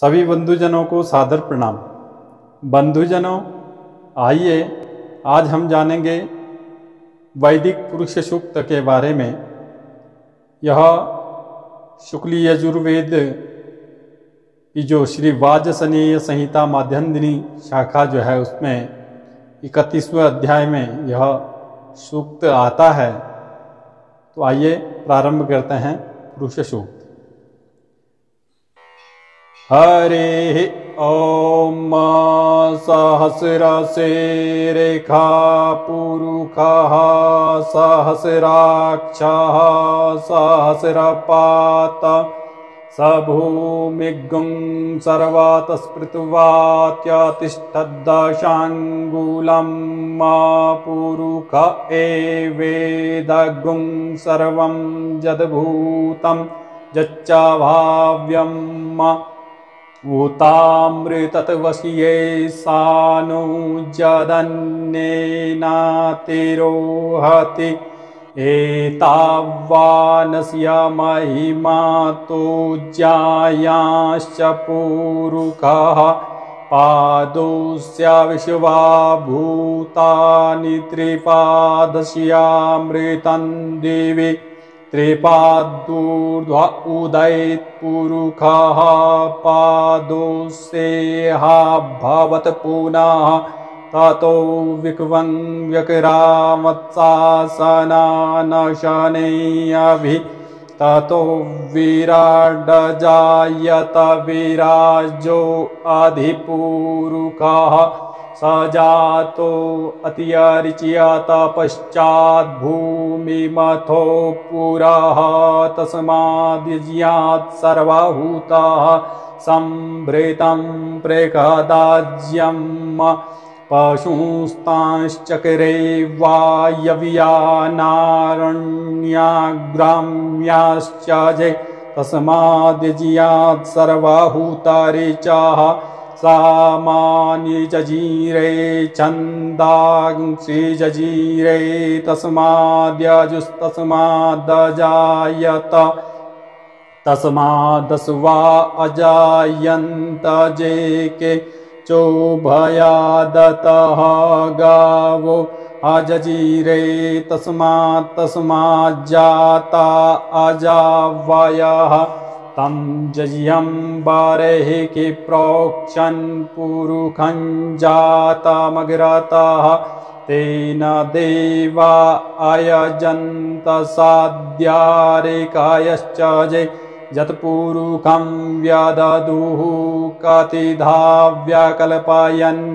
सभी बंधुजनों को सादर प्रणाम। बंधुजनों, आइए आज हम जानेंगे वैदिक पुरुष सूक्त के बारे में। यह शुक्लीय यजुर्वेद की जो श्री वाजसनीय संहिता माध्यंदिनी शाखा जो है उसमें 31वें अध्याय में यह सूक्त आता है। तो आइए प्रारंभ करते हैं पुरुष सूक्त। हरे ओम सहस्रशीर्षा पुरुषः सहस्राक्षः सहस्रपात सभूमिगुं सर्वातस्पृत्वात्यतिष्ठद्दशाङ्गुलं मा पुरुष एवेदगुं सर्वं यद्भूतं यच्चाभाव्यं मा उतामृतत्वशीये सानु जदन्नेनातिरोहति एतावानस्य महिमातो ज्यायांश्च पुरुषः पादोस्य विश्वा भूतानि त्रिपादस्यामृतं दिवि त्रिपादूर्ध्वा उदयेत् पुरुषः पादोस्येह भवत् पुनः ततो विक्वं व्यक्रामत्सासनानशनेऽभि ततो विराड् जायत विराजो अधिपुरुषः स जातो अतिरिच्या तपश्चात् भूमिमथो पुरः तस्माद्यज्ञात् सर्वभूतः संभृतं प्रकदाज्यं पशुंस्तांश्चक्रे वायव्यानारण्याग्राम्याश्च जे तस्माद्यज्ञात् सर्वभूतरिचः सामानि जजीरे छन्दांसि जजीरे तस्माद्यजुस्तस्मादजायत तस्मादस्वा अजायन्त जेके चोभयादतः गावो अजजीरे तस्मात्तस्माज्जाता अजावयः तं जज्यं बारेहि प्रोक्षन् पुरुखं जातमग्रतः तेन देवा अयजन्त साद्यारिकायश्च जे यत्पुरुखं व्यददुः कतिधा व्यकल्पयन्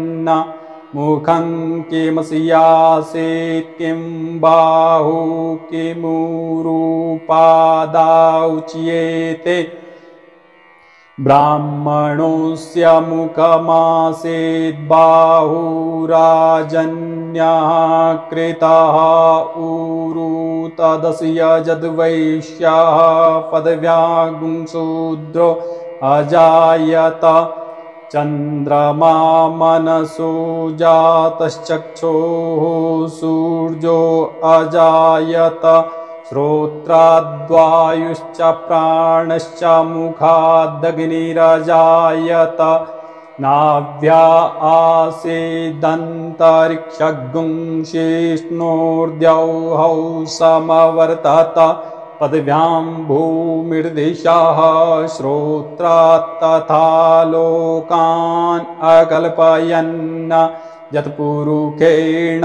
मुखं किं स्यासीत् किं बाहु किमुरुपादाउच्येते ब्राह्मणोऽस्य मुखमासीत् बाहुराजन्यः कृतः ऊरु तदस्य यद्वैश्यः पदव्यागुं शूद्रो अजायत चन्द्रमा मनसो जातश्चक्षुः सूर्यो अजायत श्रोत्राद्वायुश्च प्राणश्च मुखादग्निरजायत नाभ्या आसीदन्तरिक्षगुं शिष्णोर्द्यौः समवर्तत पदव्यां भूमिर्दिशः श्रोत्रात् तथा लोकान् अकल्पयन् यत्पुरुषेण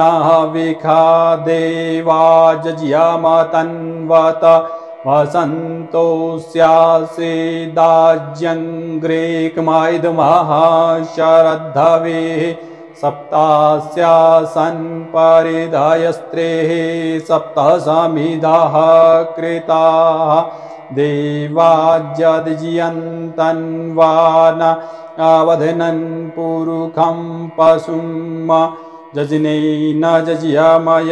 विखा देवा जज्यमतन्वत वसन्तोऽस्यासीदाज्यं ग्रीकमिदमः शरद्धवेः सप्तास्यासन् परिधयस्त्रेः सप्तसमिधाः कृताः देवाज्यज्यन्तन्वान अवधनं पुरुखं पशुं जज्ञेन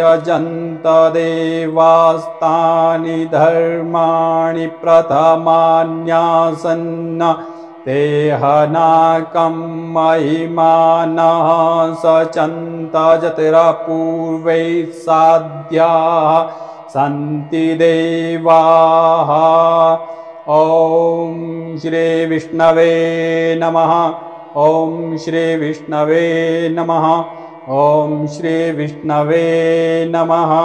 यजन्त देवास्तानि धर्माणि प्रथमान्यासन्न तेहनाकं महिमानः सचन्त जतरा पूर्वै साध्याः सन्ति देवाः ओम श्री विष्णवे नमः। ओम श्री विष्णवे नमः। ओम श्री विष्णवे नमः।